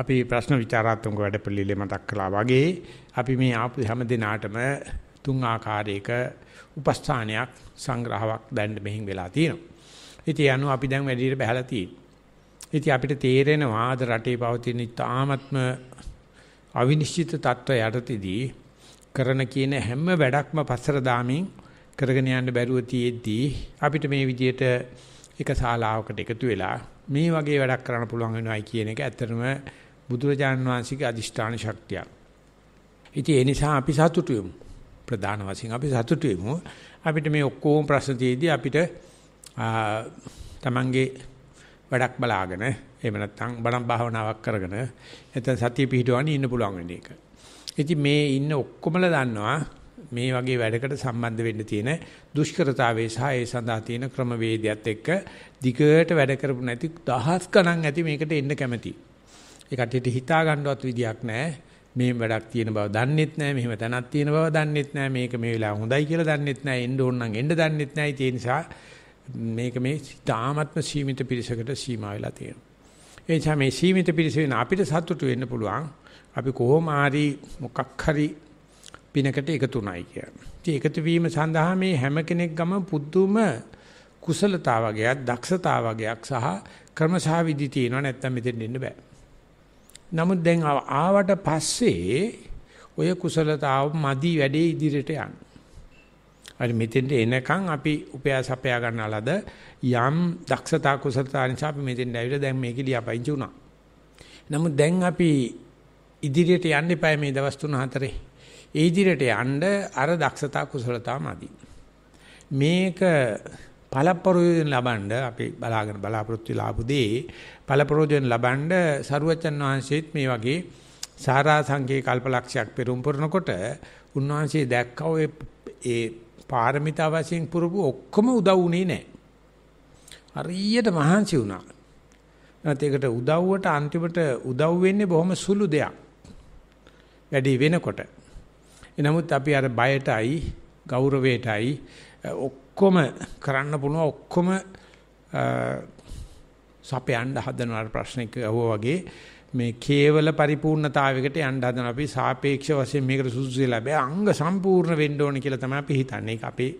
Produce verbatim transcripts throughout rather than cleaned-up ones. අපි ප්‍රශ්න විචාරාත්මක වැඩපිළිවෙල මතක් කළා වගේ අපි මේ ආපු හැම දිනාටම තුන් ආකාරයක උපස්ථානයක් සංග්‍රහයක් දැන් මෙහින් වෙලා තියෙනවා. ඉතින් අනු අපි දැන් වැඩිට බහලා තියෙනවා. ඉතින් අපිට තේරෙනවා අද රටේ පවතින තාමත්ම අවිනිශ්චිත තත්ත්වය යටතේදී කරන කියන හැම වැඩක්ම පස්සර දාමින් කරගෙන යන්න බැරුව තියෙද්දී අපිට මේ විදියට එක ශාලාවකට එකතු වෙලා මේ වගේ වැඩක් කරන්න පුළුවන් වෙනවයි කියන එක ඇත්තටම බුදුරජාණන් වහන්සේගේ අදිෂ්ඨාන ශක්තියක්. ඉතින් ඒ නිසා අපි සතුටු වෙමු. ප්‍රධාන වශයෙන් අපි සතුටු වෙමු. අපිට මේ ඔක්කොම ප්‍රශ්න තියෙද්දී අපිට තමන්ගේ වැඩක් බලාගෙන එහෙම නැත්නම් බණ භාවනාවක් කරගෙන නැත්නම් සතිය පිහිටවන්න ඉන්න පුළුවන් වෙන එක. ඉතින් මේ ඉන්න ඔක්කොමලා දන්නවා මේ වගේ වැඩකට සම්බන්ධ වෙන්න තියෙන දුෂ්කරතාවය සහ ඒ සඳහා තියෙන ක්‍රමවේදයත් එක්ක දිගට වැඩ කරපු නැති දහස් ගණන් ඇති මේකට එන්න කැමති. ඒ කට්ටියට හිතා ගන්නවත් විදියක් නැහැ. මේ වැඩක් තියෙන බව දන්නෙත් නැහැ, මෙහෙම තැනක් තියෙන බව දන්නෙත් නැහැ, මේක මේ වෙලාව හොඳයි කියලා දන්නෙත් නැහැ, එන්න ඕන නම් එන්න දන්නෙත් නැහැ. ඒ නිසා මේක මේ තාමත්ම සීමිත පිරිසකට සීමා වෙලා තියෙනවා. ඒ නිසා මේ සීමිත පිරිස වෙන අපිට සතුටු වෙන්න පුළුවන්. අපි කොහොම හරි මොකක් හරි පිනකට එකතු නැයි කියන්නේ. ඒ එකතු වීම සඳහා මේ හැම කෙනෙක් ගම පුදුම කුසලතාවයක්, දක්ෂතාවයක් සහ ක්‍රමසහවිදි තියෙනවා. නැත්තම් මෙතෙන් ඉන්න බෑ. නමුත් දැන් ආවට පස්සේ ඔය කුසලතාව මදි වැඩේ ඉදිරියට යන්න. අර මෙතෙන්ට එනකන් අපි උපයාස අපයා ගන්නලද යම් දක්ෂතා කුසලතා නිසා අපි මෙතෙන් ඇවිල්ලා දැන් මේක ලියාපදිංචි වුණා. නමුත් දැන් අපි ඉදිරියට යන්න එපා මේ දවස් තුන හතරේ. ඒ ඉදිරියට යන්න අර දක්ෂතා කුසලතා මදි. මේක පළපරෝජන ලබන්න අපි බලාගෙන බලාපොරොත්තු වෙලා ආපුදී පළපරෝජන ලබන්න සරුවචන් වහන්සේත් මේ වගේ සාරා සංකේ කල්පලක්ෂයක් පෙරම් පුරනකොට උන්වහන්සේ දැක්කා ඔය ඒ පාරමිතා වශයෙන් පුරපු ඔක්කොම උදව් වුණේ නැහැ. හරියට මහන්සි වුණා. නැත්නම් ඒකට උදව්වට අන්තිමට උදව් වෙන්නේ බොහොම සුළු දෙයක්. වැඩි වෙනකොට. එනමුත් අපි අර බයටයි ගෞරවයටයි ඔක්කොම කරන්න පුළුවන් ඔක්කොම සපයන්න හදනවා ප්‍රශ්නයක් අහුවා වගේ මේ කේවල පරිපූර්ණතාවයකට යන්න හදන අපි සාපේක්ෂ වශයෙන් මේකට සුසුසු ලැබෙයි අංග සම්පූර්ණ වෙන්න ඕනේ කියලා තමයි අපි හිතන්නේ. ඒක අපේ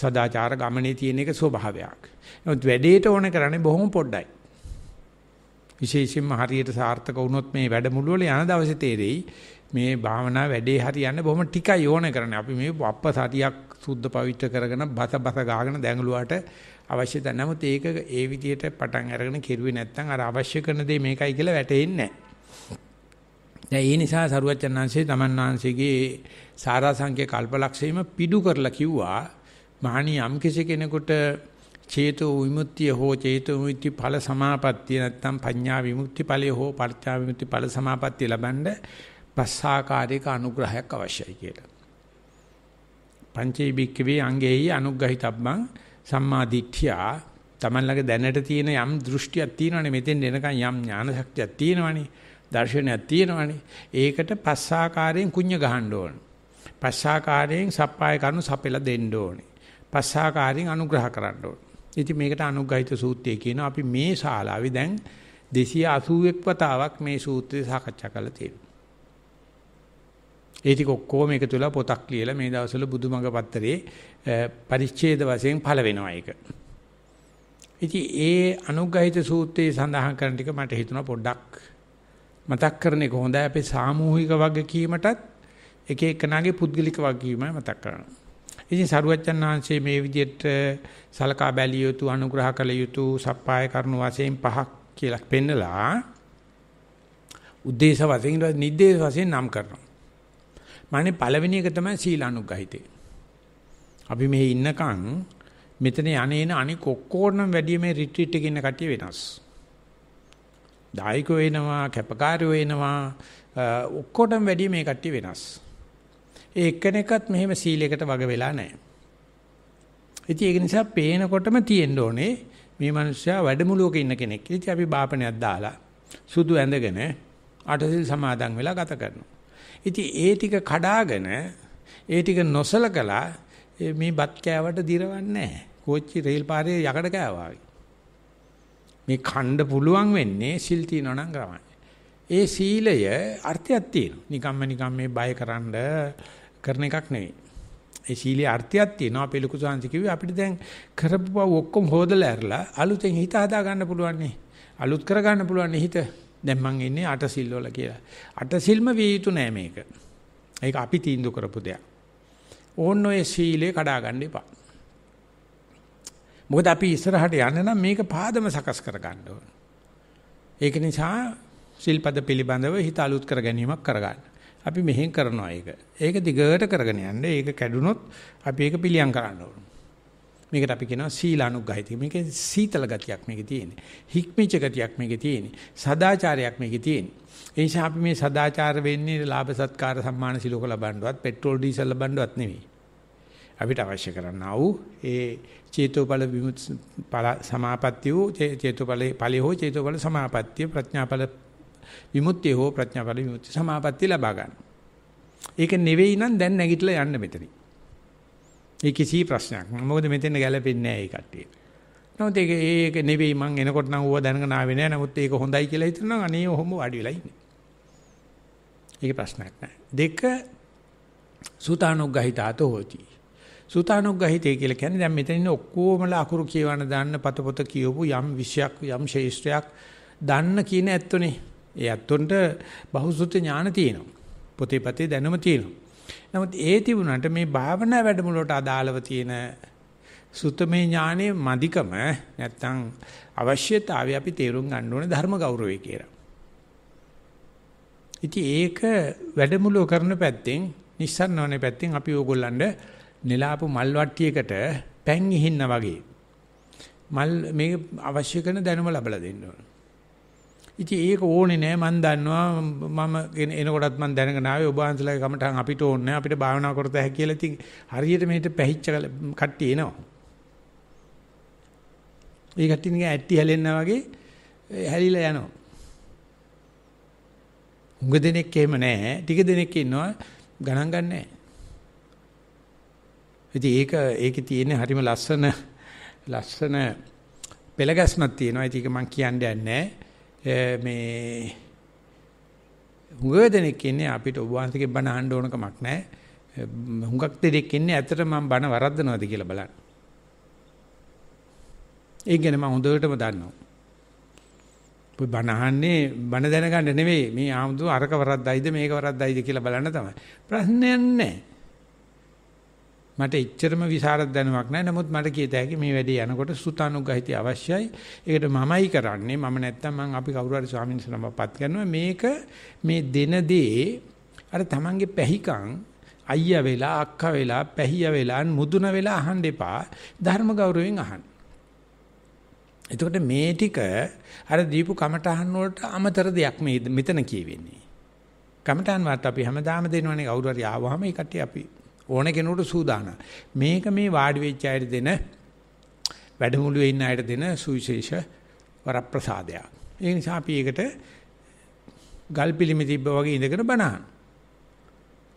සදාචාර ගමනේ තියෙන එක ස්වභාවයක්. ඒත් වැඩේට ඕන කරන්නේ බොහොම පොඩ්ඩයි. විශේෂයෙන්ම හරියට සාර්ථක වුණොත් මේ වැඩමුළු වල යන දවසේ තේරෙයි මේ භාවනා වැඩේ හරියන්නේ බොහොම ටිකයි ඕන කරන්නේ. අපි මේ අප්ප සතියක් සුද්ධ පවිත්‍ර කරගෙන බත බත ගාගෙන දැඟලුවාට අවශ්‍ය නැහැ. නමුත් ඒක ඒ විදිහට පටන් අරගෙන කෙරුවේ නැත්නම් අර අවශ්‍ය කරන දේ මේකයි කියලා වැටෙන්නේ නැහැ. දැන් ඒ නිසා සරුවච්චන් ආංශේ තමන් ආංශේගේ සාරා සංකේ කල්පලක්ෂේම පිඩු කරලා කිව්වා මහණී යම් කෙනෙකුට චේතෝ විමුක්තිය හෝ චේතෝ විමුක්ති ඵල සමාපත්තිය නැත්නම් පඤ්ඤා විමුක්ති ඵලය හෝ පර්ත්‍යා විමුක්ති ඵල සමාපත්තිය ලබන්න පස්සාකාරයක අනුග්‍රහයක් අවශ්‍යයි කියලා. පංචේ භික්කවේ අංගෙහි අනුග්‍රහිතබ්බං සම්මා දිට්ඨියා තමන්ලගේ දැනට තියෙන යම් දෘෂ්ටියක් තියෙනවනේ මෙතෙන් එනකන් යම් ඥාන ශක්තියක් තියෙනවනේ දර්ශනයක් තියෙනවනේ ඒකට පස්සාකාරයෙන් කුඤ්ඤ ගහන්න ඕන. පස්සාකාරයෙන් සප්පාය කරනු සපෙලා දෙන්න ඕනේ. පස්සාකාරයෙන් අනුග්‍රහ කරන්න ඕන. ඉතින් මේකට අනුග්‍රහිත සූත්‍රය කියනවා. අපි මේ ශාලාවේ දැන් දෙසිය අසූ එක් වතාවක් මේ සූත්‍රය සාකච්ඡා කරලා තියෙනවා. ඒ ටික ඔක්කොම එකතු වෙලා පොතක් ලියලා මේ දවස්වල බුදුමඟ පත්තරේ පරිච්ඡේද වශයෙන් පළ වෙනවා ඒක. ඉතින් ඒ අනුග්‍රහිත සූත්‍රයේ සඳහන් කරන ටික මට හිතුණා පොඩ්ඩක් මතක් කරන එක හොඳයි. අපේ සාමූහික වගකීමටත් එක එකනාගේ පුද්ගලික වගකීමයි මතක් කරනවා. ඉතින් සරුවච්චන් ආංශයේ මේ විදිහට සලකා බැලිය යුතු අනුග්‍රහ කළ යුතු සප්පාය කරුණු වශයෙන් පහක් කියලා පෙන්නලා උද්දේශ වශයෙන් නිද්දේශ වශයෙන් නම් කරනවා. මානේ පළවෙනි එක තමයි සීලානුග්‍රහිතේ. අපි මෙහි ඉන්නකන් මෙතන යන්නේන අනික ඔක්කොරනම් වැඩි මේ රිට්‍රීට් එකේ ඉන්න කට්ටිය වෙනස්. දායකයෝ වෙනවා, කැපකාරයෝ වෙනවා, ඔක්කොටම වැඩි මේ කට්ටිය වෙනස්. ඒ එක්කෙනෙක්වත් මෙහෙම සීලයකට වග වෙලා නැහැ. ඉතින් ඒක නිසා පේනකොටම තියෙන්න ඕනේ මේ මිනිස්සයා වැඩමුළුවක ඉන්න කෙනෙක්. ඉතින් අපි බාපණයක් දාලා සුදු ඇඳගෙන අටසිල් සමාදන් වෙලා ගත කරනවා. ඉතින් ඒ ටික කඩාගෙන ඒ ටික නොසලකලා මේ බත් කෑවට දිරවන්නේ නැහැ. කෝච්චි රේල් පාරේ යකඩ කෑවා වගේ. මේ කණ්ඩ පුළුවන් වෙන්නේ සිල් තියනවා නම් ගමයි. ඒ සීලය අර්ථයක් තියෙනවා. නිකම්ම නිකම් මේ බය කරන්න කරන එකක් නෙවෙයි. ඒ සීලේ අර්ථයක් තියෙනවා. අපේ ලොකු සාංශ කිව්වේ අපිට දැන් කරපු බව ඔක්කොම හොදලා ඇරලා අලුතෙන් හිත හදා ගන්න පුළුවන් නේ. අලුත් කර ගන්න පුළුවන් නේ හිත. දැන් මං ඉන්නේ අට සිල් වල කියලා. අට සිල්ම විය යුතු නෑ මේක. ඒක අපි තීන්දුව කරපු දෙයක්. ඕන්න ඔය සීලේ කඩා ගන්න එපා. මොකද අපි ඉස්සරහට යන්න නම් මේක පාදම සකස් කර ගන්න ඕන. ඒක නිසා සිල්පද පිළිබඳව හිත අලුත් කර ගැනීමක් කර ගන්න. අපි මෙහෙන් කරනවා ඒක. ඒක දිගට කරගෙන යන්න. ඒක කැඩුනොත් අපි ඒක පිළියම් කරන්න ඕන. මේකට අපි කියනවා සීලානුග්‍රහිතය. මේකේ සීතල ගතියක් මේකේ තියෙන්නේ. හික්මිච්ච ගතියක් මේකේ තියෙන්නේ. සදාචාරයක් මේකේ තියෙන්නේ. ඒ නිසා අපි මේ සදාචාර වෙන්නේ ලාභ සත්කාර සම්මාන සිලෝක ලබන්නවත් පෙට්‍රෝල් ඩීසල් ලබන්නවත් නෙවෙයි. අපිට අවශ්‍ය කරන්නා වූ ඒ චේතෝඵල විමුක්ති සමාපත්තිය වූ චේතෝඵලේ ඵලයේ හෝ චේතෝඵල සමාපත්තිය ප්‍රඥාඵල විමුක්තිය හෝ ප්‍රඥාඵල විමුක්ති සමාපත්තිය ලබා ගන්න. ඒක නෙවෙයි නම් දැන් නැගිටලා යන්න මෙතනින්. ඒ කිසි ප්‍රශ්නයක් නෑ. මොකද මෙතෙන් ගැලපෙන්නේ නෑ ඒ කට්ටිය. නමුත් ඒක ඒක නෙවෙයි මං එනකොට නම් ඌව දැනගෙන ආවේ නෑ. නමුත් ඒක හොඳයි කියලා හිතනවා නම් අනේ ඔහොම වාඩි වෙලා ඉන්නේ. ඒක ප්‍රශ්නයක් නෑ. දෙක සුතානුග්ගහිතාතෝ hoti. සුතානුග්ගහිතේ කියලා කියන්නේ දැන් මෙතන ඉන්න ඔක්කොමලා අකුරු කියවන දාන්න පතපොත කියවපු යම් විශයක් යම් ශේෂ්ත්‍රයක් දාන්න කියන ඇත්තනේ. ඒ ඇත්තොන්ට බහුසුත්ත්‍ය ඥාන තියෙනවා. පොතේ පතේ දැනුම තියෙනවා. නමුත් ඒ තිබුණාට මේ භාවනා වැඩමුළුවට අදාළව තියෙන සුතමේ ඥානයේ මදිකම නැත්තම් අවශ්‍යතාවය අපි තේරුම් ගන්න ඕනේ ධර්ම ගෞරවය කියලා. ඉතින් ඒක වැඩමුළුව කරන පැත්තෙන් නිස්සාරණවනේ පැත්තෙන් අපි ඕගොල්ලන්ට නෙලාපු මල් වට්ටියකට පැන් ඉහින්නා වගේ මල් මේ අවශ්‍ය කරන දැනුම ලැබලා දෙන්න ඕනේ. ඉතින් ඒක ඕනේ නෑ මම දන්නවා මම එනකොටත් මම දැනගෙන ආවේ ඔබ වහන්සේලාගේ කමටහන් අපිට ඕනේ නෑ අපිට භාවනා කරත හැකි කියලා. ඉතින් හරියට මේකට පැහිච්ච කට්ටිය එනවා. ඒ කට්ටිය නිකන් ඇටි හැලෙන්නා වගේ හැලිලා යනවා. උඟ දෙනෙක් එහෙම නෑ. ටික දෙනෙක් ඉන්නවා ගණන් ගන්න නෑ. ඉතින් ඒක ඒකේ තියෙන හරිම ලස්සන ලස්සන පෙළගැස්මක් තියෙනවා. ඒක මම කියන්න යන්නේ නෑ. මේ හුඟ දෙනෙක් ඉන්නේ අපිට ඔබ වහන්සේගේ බණ අහන්න ඕනකමක් නැහැ. හුඟක් දෙනෙක් ඉන්නේ ඇත්තට මම බණ වරද්දනවාද කියලා බලන්න. ඒක ගැන මම හොඳටම දන්නවා. ඔබ බණ අහන්නේ බණ දැනගන්න නෙවෙයි. මේ ආමුදු අරක වරද්දයිද මේක වරද්දයිද කියලා බලන්න තමයි. ප්‍රශ්නයක් නැහැ. මට එච්චරම විසරද දැනුමක් නැහැ. නමුත් මට කියත හැකි මේ වැඩේ යනකොට සුතානුග්‍රහිතය අවශ්‍යයි. ඒකට මමයි කරන්නේ. මම නැත්තම් මම අපි කවුරු හරි ස්වාමීන් වහන්සේ නමපත් කරනවා. මේක මේ දෙන දේ අර තමන්ගේ පැහිකම් අයියා වෙලා අක්කා වෙලා පැහියා වෙලා මුදුන වෙලා අහන්න එපා. ධර්ම ගෞරවයෙන් අහන්න. එතකොට මේ ටික අර දීපු කමටහන් වලට අමතර දෙයක් මේ මෙතන කියවෙන්නේ. කමටහන් වත් අපි හැමදාම දෙනවනේ කවුරු හරි ආවම ඒ කට්ටිය අපි ඕන කෙනෙකුට සූදානම්. මේක මේ වාඩි වෙච්ච අයට දෙන වැඩමුළුවේ ඉන්න අයට දෙන සුවිශේෂ වරප්‍රසාදයක්. ඒ නිසා අපි ඒකට ගල් පිළිමේ තිබ්බ වගේ ඉඳගෙන බණහන්.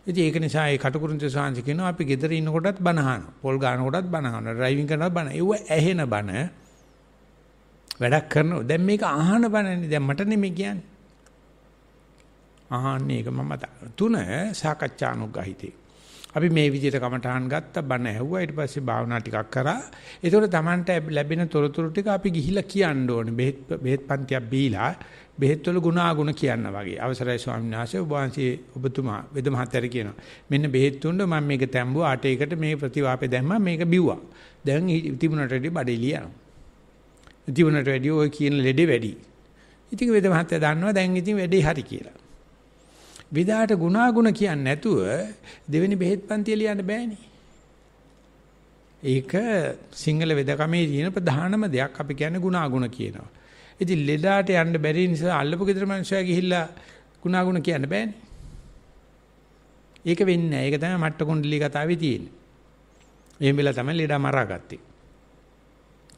ඉතින් ඒක නිසා ඒ කටුකුරුන්ත සාංශ කියනවා අපි ගෙදර ඉන්නකොටත් බණහන. පොල් ගන්නකොටත් බණහන. ඩ්‍රයිවිං කරනකොටත් බණ. ඒව ඇහෙන බණ. වැඩක් කරනවා. දැන් මේක අහන බණනේ. දැන් මට නෙමෙයි කියන්නේ. අහන්නේ ඒක මම මතක. තුන සාකච්ඡානුග්‍රහිතේ. අපි මේ විදිහට කමටහන් ගත්තා බණ ඇහුවා ඊට පස්සේ භාවනා ටිකක් කරා. ඒතකොට Tamanට ලැබෙන තොරතුරු ටික අපි ගිහිලා කියන්න ඕනේ. බෙහෙත් බෙහෙත් පන්තියක් බීලා බෙහෙත් වල ගුණාගුණ කියන්න වගේ. අවසරයි ස්වාමීන් වහන්සේ ඔබ වහන්සේ ඔබතුමා වෙද මහත්තයර කියනවා. මෙන්න බෙහෙත් තුන්න මම මේක තැඹුවා අටයකට මේ ප්‍රතිවාපේ දැම්මා මේක බිව්වා. දැන් තිබුණට වැඩිය බඩේ ලියනවා. තිබුණට වැඩිය ඔය කියන ලෙඩේ වැඩි. ඉතින් වෙද මහත්තයා දන්නවා දැන් ඉතින් වැඩේ හරි කියලා. විදාට ගුණාගුණ කියන්නේ නැතුව දෙවෙනි බෙහෙත් පන්තිය ලියන්න බෑනේ. ඒක සිංහල වෙදකමේ තියෙන ප්‍රධානම දෙයක් අපි කියන්නේ ගුණාගුණ කියනවා. ඉතින් ලෙඩාට යන්න බැරි නිසා අල්ලපු ගෙදර මිනිස්සුයා ගිහිල්ලා ගුණාගුණ කියන්න බෑනේ. ඒක වෙන්නේ නැහැ. ඒක තමයි මට්ට කුණ්ඩලී කතාවේ තියෙන්නේ. එහෙම වෙලා තමයි ලෙඩා මරාගත්තේ.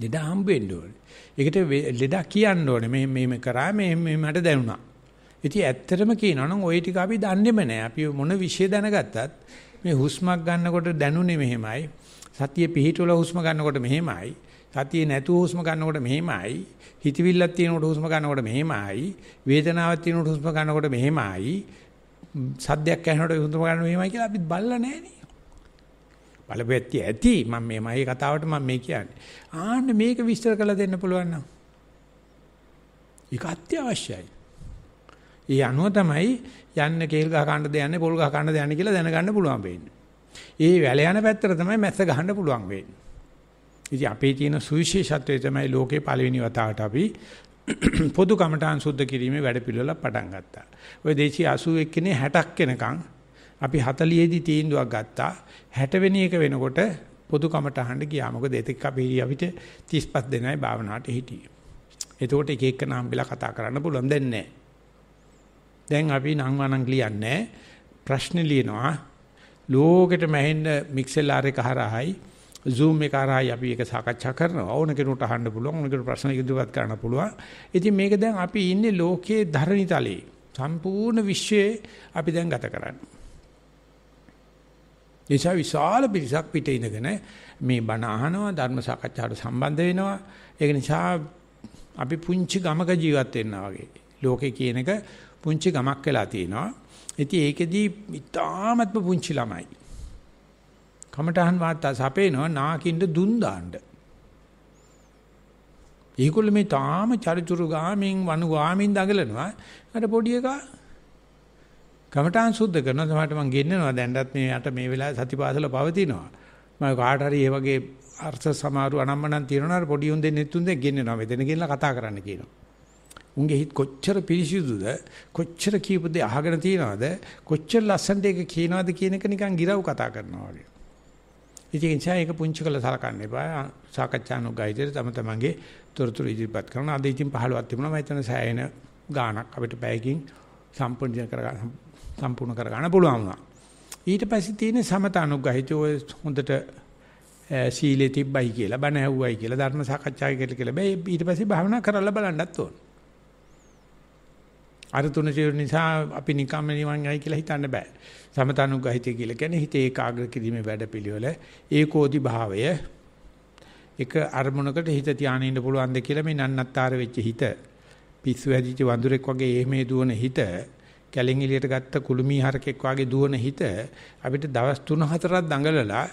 ලෙඩා හම්බ වෙන්න ඕනේ. ඒකට ලෙඩා කියන්න ඕනේ. මේ මේම කරා මේ මට දැනුණා. ඉතින් ඇත්තටම කියනවා නම් ওই ටික අපි දන්නේම නැහැ. අපි මොන විශේෂ දැනගත්තත් මේ හුස්මක් ගන්නකොට දැනුනේ මෙහෙමයි. සතිය පිහිටුවලා හුස්ම ගන්නකොට මෙහෙමයි. සතිය නැතුව හුස්ම ගන්නකොට මෙහෙමයි, හිතවිල්ලක් තියෙනකොට හුස්ම ගන්නකොට මෙහෙමයි, වේදනාවක් තියෙනකොට හුස්ම ගන්නකොට මෙහෙමයි, සද්දයක් ඇහෙනකොට හුස්ම ගන්නකොට මෙහෙමයි කියලා අපිත් බලලා නැහැනේ. බලපෑත්ටි ඇති මම මේමයි කතාවට මම මේ කියන්නේ. ආන්න මේක විස්තර කරලා දෙන්න පුළුවන් නම් ඒක අත්‍යවශ්‍යයි. ඒ අනුව තමයි යන්න කේල් ගහ ගන්න ද යන්නේ පොල් ගහ ගන්න ද යන්නේ කියලා දැනගන්න පුළුවන් වෙන්නේ. ඒ වැල යන පැත්තට තමයි මැස්ස ගහන්න පුළුවන් වෙන්නේ. ඉතින් අපේ තියෙන සුවිශේෂත්වය තමයි ලෝකේ පළවෙනි වතාවට අපි පොදු කමඨාන් සුද්ධ කිරීමේ වැඩ පිළිවෙල පටන් ගත්තා. ඔය දෙසිය අසූ එක් කෙනේ හැටක් වෙනකන් අපි හතලිස් දී තීන්දුවක් ගත්තා. හැට වෙනි එක වෙනකොට පොදු කමඨාහඬ ගියා. මොකද ඒතික අපි අපිට තිස්පස් දෙනයි භාවනාවට හිටියේ. එතකොට එක එක නම් බිලා කතා කරන්න පුළුවන් දැන් නෑ. දැන් අපි නම් වනම් ලියන්නේ ප්‍රශ්න ලියනවා. ලෝකෙට මැහෙන්න මික්සෙලාර් එක හරහායි Zoom එක හරහායි අපි ඒක සාකච්ඡා කරනවා. ඕන කෙනෙකුට අහන්න පුළුවන්, ඕන කෙනෙකුට ප්‍රශ්න ඉදිරිපත් කරන්න පුළුවන්. ඉතින් මේක දැන් අපි ඉන්නේ ලෝකයේ ධරණිතලයේ සම්පූර්ණ විශ්වයේ අපි දැන් ගත කරන්නේ. ඒචා විශාල පිරිසක් පිටේ ඉඳගෙන මේ බණ අහනවා, ධර්ම සාකච්ඡාට සම්බන්ධ වෙනවා. ඒක නිසා අපි පුංචි ගමක ජීවත් වෙනවා වගේ. ලෝකේ කියන එක පුංචි ගමක් වෙලා තියෙනවා. ඉතින් ඒකෙදී ඉතාමත්ම පුංචි ළමයි කමටහන් වාර්තා සපේනවා නාකින්ද දුන් දාන්න. ඒගොල්ලෝ මේ තාම චරිචුරු ගාමින් වනු ගාමින් දඟලනවා. අර පොඩි එකා කමටහන් සුද්ධ කරනවා. තමයි මම ගෙන්නනවා දැන්වත් මේ යට මේ වෙලාවේ සතිපාසල පවතිනවා. මම කාට හරි මේ වගේ අර්ථ සමාරු අනම්මනම් තියනවා අර පොඩි උන් දෙන්නෙත් තුන් දෙනෙක් ගෙන්නනවා. මෙතන ගෙනලා කතා කරන්න කියනවා. උන්ගේ හිත කොච්චර පිරිසිදුද, කොච්චර කීප දේ අහගෙන තියනවද, කොච්චර ලස්සනට ඒක කියනවද කියන එක නිකන් ගිරව් කතා කරනවා වගේ. ඉතින් ඒක පුංචි කළ සලකන්න එපා. සාකච්ඡානුගායිතේ තම තමන්ගේ තොරතුරු ඉදිරිපත් කරන. අද ඉතින් පහළවක් තිබුණා. මම හිතන සෑයන ගාණක් අපිට පැයකින් සම්පූර්ණ කරගන්න සම්පූර්ණ කරගන්න පුළුවන් වුණා. ඊට පස්සේ තියෙන සමතානුගායිතේ ඔය හොඳට සීලෙ තිබ්බයි කියලා, බණ ඇහුවයි කියලා, ධර්ම සාකච්ඡාවකට කියලා බෑ. ඊට පස්සේ භාවනා කරලා බලන්නත් ඕන. අර තුන ජීවන නිසා අපි නිකම්ම නිවන් යයි කියලා හිතන්න බෑ. සමතනුග්ගහිතය කියලා කියන්නේ හිත ඒකාග්‍ර කිරීමේ වැඩපිළිවෙල, ඒකෝදි භාවය, එක අරමුණකට හිත තියාගෙන ඉන්න පුළුවන්ද කියලා මේ නන්නත්තර වෙච්ච හිත, පිස්සු හැදිච්ච වඳුරෙක් වගේ එහෙමේ දුවන හිත, කැලෙන් එළියට ගත්ත කුළුමිහරකෙක් වගේ දුවන හිත අපිට දවස් තුන හතරක් දඟලලා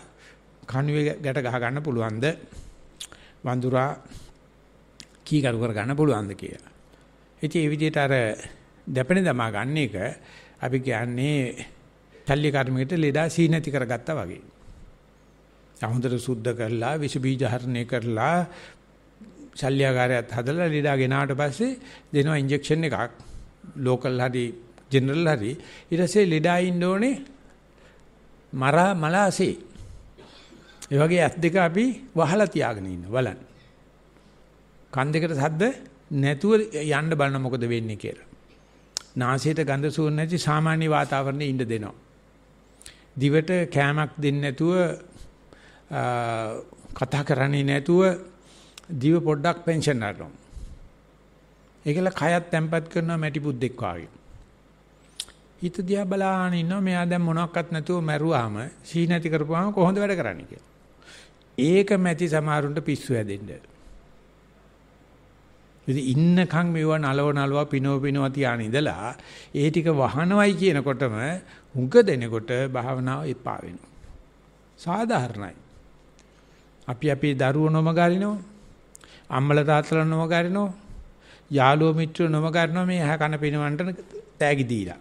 කණුවේ ගැට ගහ ගන්න පුළුවන්ද, වඳුරා කීකරු කර ගන්න පුළුවන්ද කියලා. ඉතින් මේ විදිහට අර දැපෙන දමා ගන්න එක අපි කියන්නේ තල්ලි කර්මයකට ලෙඩා සී නැති කරගත්තා වගේ. හොඳට සුද්ධ කරලා විස බීජ හරණය කරලා ශල්‍යකාරයත් හදලා ලෙඩා ගෙනාට පස්සේ දෙනවා ඉන්ජෙක්ෂන් එකක්. ලෝකල් හරි ජෙනරල් හරි. ඊට පස්සේ ලෙඩා ඉන්න ඕනේ මරා මලාසේ. ඒ වගේ ඇස් දෙක අපි වහලා තියාගෙන ඉන්න බලන්න. කන් දෙකට සද්ද නැතුව යන්න බලන මොකද වෙන්නේ කියලා. නාසයට ගඳ සුවඳ නැති සාමාන්‍ය වාතාවරණයේ ඉඳ දෙනවා. දිවට කෑමක් දෙන්නේ නැතුව කතා කරන්නේ නැතුව දිව පොඩ්ඩක් පෙන්ෂන් කරනවා. ඒකල කයත් තැම්පත් කරනවා මැටි බුද්දෙක් වාගේ. හිත දිහා බලාගෙන ඉන්නවා මෙයා දැන් මොනවත් නැතුව මැරුවාම සී නැති කරපුවාම කොහොමද වැඩ කරන්නේ කියලා. ඒක මැටි සමහරුන්ට පිස්සු හැදෙන්නේ. ඉතින් ඉන්නකම් මේවා නලව නලව පිනෝ පිනෝ තියාන ඉඳලා ඒ ටික වහනවයි කියනකොටම හුඟ දෙනකොට භාවනාව එපා වෙනවා. සාධාරණයි. අපි අපේ දරුවෝ නොමගරිනවා. අම්මලා තාත්තලා නොමගරිනවා. යාළුවෝ මිත්‍රයෝ නොමගරිනවා මේ ඇහ කන පිනවන්නට තෑගි දීලා.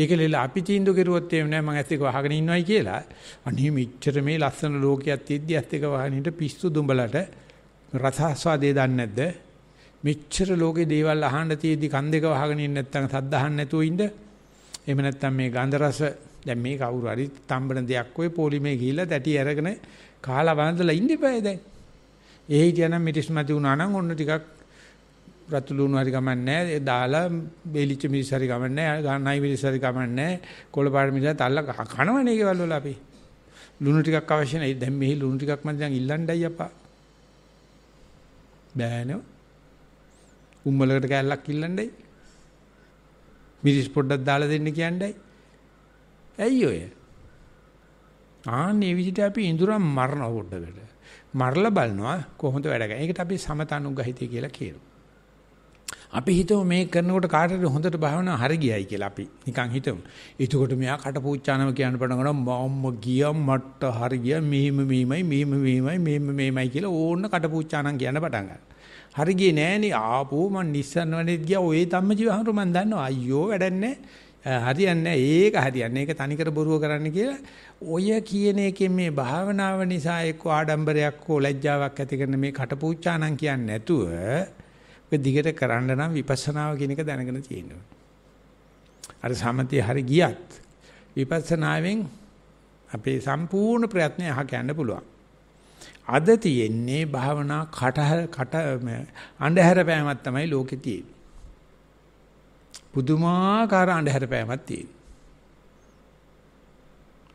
ඒකලෙල අපි තීන්දුව කෙරුවොත් එහෙම නෑ මං ඇස් එක වහගෙන ඉන්නවයි කියලා. අනේ මෙච්චර මේ ලස්සන ලෝකයක් තියද්දි ඇස් එක වහගෙන ඉඳ පිස්සු දුඹලට රසාස්වාදේ දන්නේ නැද්ද? මෙච්චර ලෝකේ දේවල් අහන්න තියෙද්දි කන් දෙක වහගෙන ඉන්නේ නැත්නම් සද්ද අහන්න නැතුව ඉඳ. එහෙම නැත්නම් මේ ගන්ධ රස දැන් මේ කවුරු හරි තම්බන දෙයක් ඔය පොලිමේ ගිහිල්ලා තැටි අරගෙන කාලා වන්දලා ඉන්න එපා දැන්. ඒ හිටියනම් මිටිස් මැදි වුණා නම් ඔන්න ටිකක් රතු ලුණු හරි ගමන් නැහැ. දාලා බේලිච්ච මිරිස් හරි ගමන් නැහැ. ගන්නයි මිරිස් හරි ගමන් නැහැ. කොළපාට මිරිස් තල්ලා කනවනේ ඒකවල වල අපි. ලුණු ටිකක් අවශ්‍ය නැහැ. දැන් මේ ලුණු ටිකක් මන් දැන් ඉල්ලන්නයි අප්පා. බෑනේ උම්මලකට කැල්ලක් ඉල්ලන්නයි මිරිස් පොඩ්ඩක් දාලා දෙන්න කියන්නයි ඇයි ඔය ආන්නේ විදිහට අපි ඉඳුරම් මරන හොඩකට මරලා බලනවා කොහොමද වැඩ කරන්නේ. ඒකට අපි සමතනුග්‍රහිතය කියලා කියනවා. අපි හිතමු මේ කරනකොට කාටද හොඳට භාවනාව හරි ගියයි කියලා අපි නිකන් හිතමු. එතකොට මෙයා කටපූච්චානම කියන්න පටන් ගන්නවා මම ගියා මට හරි ගියා මෙහෙම මෙහෙමයි මෙහෙම මෙහෙමයි මෙහෙම මෙහෙමයි කියලා ඕන්න කටපූච්චානන් කියන්න පටන් ගන්නවා. හරි ගියේ නෑනේ ආපෝ මං නිස්සන්න වැඩේට ගියා ඔය ධම්මජීවහරු මං දන්නවා අයියෝ වැඩන්නේ හරියන්නේ ඒක හරියන්නේ ඒක තනිකර බොරුව කරන්න කියලා ඔය කියන එකෙන් මේ භාවනාව නිසා එක්ක ආඩම්බරයක් හෝ ලැජ්ජාවක් ඇති කරන මේ කටපූච්චානන් කියන්නේ නැතුව දිගට කරන්න නම් විපස්සනාව කියන එක දැනගෙන තියෙන්න ඕනේ. අර සමතේ හරි ගියත් විපස්සනාවෙන් අපේ සම්පූර්ණ ප්‍රයත්නය අහ ගන්න පුළුවන්. අද තියෙන්නේ භාවනා කට කට අන්ධහැර පෑමක් තමයි ලෝකේ තියෙන්නේ. පුදුමාකාර අන්ධහැර පෑමක් තියෙනවා.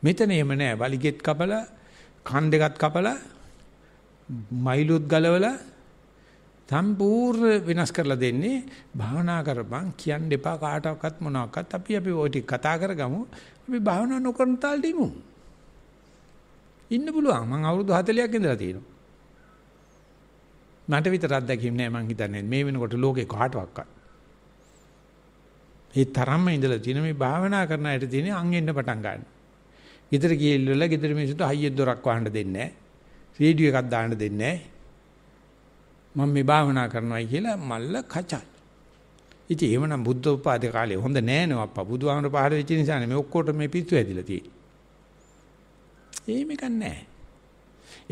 මෙතන එහෙම නෑ. වලිගෙත් කපලා, කන් දෙකත් කපලා, මයිලුත් ගලවලා සම්පූර්ණ වෙනස් කරලා දෙන්නේ භාවනා කරපන් කියන්න එපා කාටවත් මොනවාක්වත් අපි අපි ওই ටික කතා කරගමු අපි භාවනා නොකරන තාලට ඉමු ඉන්න පුළුවන් මම අවුරුදු හතලිහක් ඉඳලා තියෙනවා මට විතරක් අත්දැකීම් නෑ මං හිතන්නේ මේ වෙනකොට ලෝකේ කාටවත් ඒ තරම්ම ඉඳලා තියෙන මේ භාවනා කරන අයට තියෙන අං එන්න පටන් ගන්න. ගෙදර ගිහිල්ලා ගෙදර මිනිස්සුන්ට හයිය දොරක් වහන්න දෙන්නේ නෑ රේඩියෝ එකක් දාන්න දෙන්නේ නෑ මම මේ භාවනා කරනවා කියලා මල්ල කචල්. ඉතින් එහෙමනම් බුද්ධ උපාද කාලේ හොඳ නෑ නෝ අප්පා. බුදුහාමර පහළ වෙච්ච නිසානේ මේ ඔක්කොට මේ පිටු ඇදිලා තියෙන්නේ. එහෙම ගන්නෑ.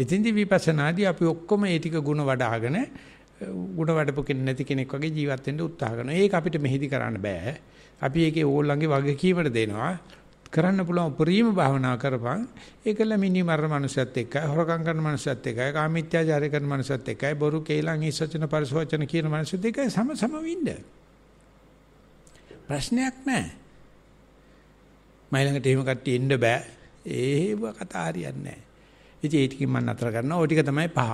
ඉතින්දී විපස්සනාදී අපි ඔක්කොම ඒ ටික ಗುಣ වඩ아가න ಗುಣ වඩපු කෙනෙක් නැති කෙනෙක් වගේ ජීවත් වෙන්න උත්සාහ කරනවා. ඒක අපිට මෙහෙදි කරන්න බෑ. අපි ඒකේ ඕල්ලන්ගේ වගකීමට දෙනවා. කරන්න පුළුවන් උපරිම භාවනා කරපන් ඒකල මිනි මරන මනුස්සයත් එක්කයි හොරකම් කරන මනුස්සයත් එක්කයි කාමීත්‍යාචාරය කරන මනුස්සයත් එක්කයි බොරු කේලම් හිස්සචන පරිසවචන කියන මනුස්සයත් එක්කයි සම සම වින්ද ප්‍රශ්නයක් නැහැ මයි ළඟට එහෙම කට්ටි එන්න බෑ ඒව කතා හරියන්නේ නැහැ ඉතින් ඒ ටිකෙන් මම නතර කරනවා ඔය ටික තමයි පහ